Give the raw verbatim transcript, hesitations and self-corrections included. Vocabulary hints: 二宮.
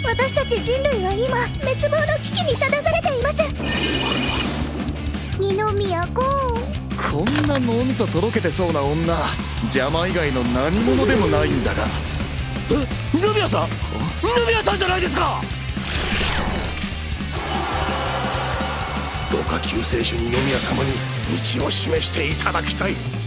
私たち人類は今滅亡の危機に立たされています。二宮ゴー。こんな脳みそとろけてそうな女、邪魔以外の何者でもないんだが。え、二宮さん、二宮さんじゃないですか。どうか救世主二宮様に道を示していただきたい。